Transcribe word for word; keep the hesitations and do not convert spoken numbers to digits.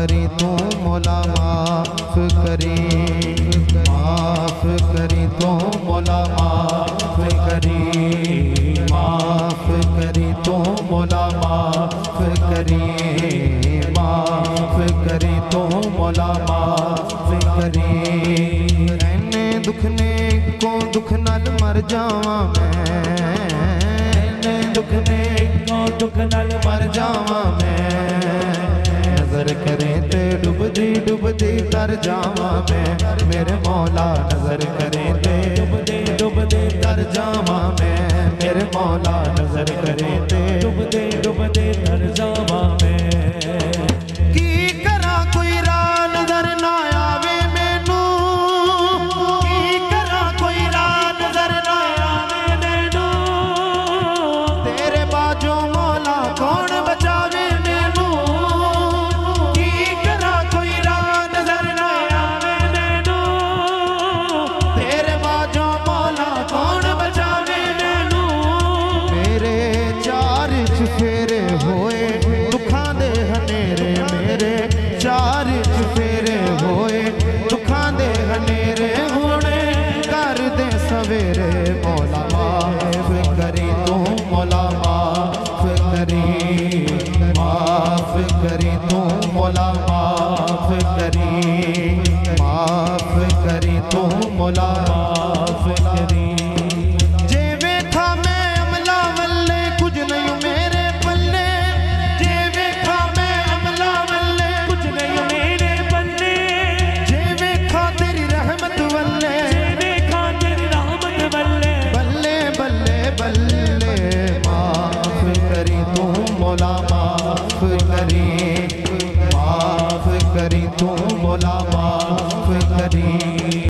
करे तो मौला माफ करे, माफ करे तो मौला माफ करे, माफ करे तो मौला माफ करे, माफ करे तो मौला माफ करे। ऐने दुखने को दुख नाल मर जावा मैं, दुखने को दुख नाल मर जावा मैं, नजर करे ते डुबदी डुबदी तर जावा मैं मेरे मौला, नजर करे ते डुबदी डुबदी तर जावा मैं मेरे मौला, नजर करे ते डुबदी डुबदी तर जावा मैं। की करा कोई राह नजर ना आवे मैनू, की करा कोई राह नजर ना आवे मैनू, तेरे बाजू मौला कौन बचावे मैनू, मौला माफ करे तो मौला माफ करे, माफ करे तो मौला माफ करे, माफ करे तो मौला माफ करे। जे वेखा मैं अमला वल्ले कुछ नहीं मेरे पल्ले, जे वेखा मैं अमला वल्ले कुछ नहीं मेरे पल्ले, जे वेखा तेरी रहमत वल्ले, मौला माफ करे, माफ करे तो मौला माफ करे।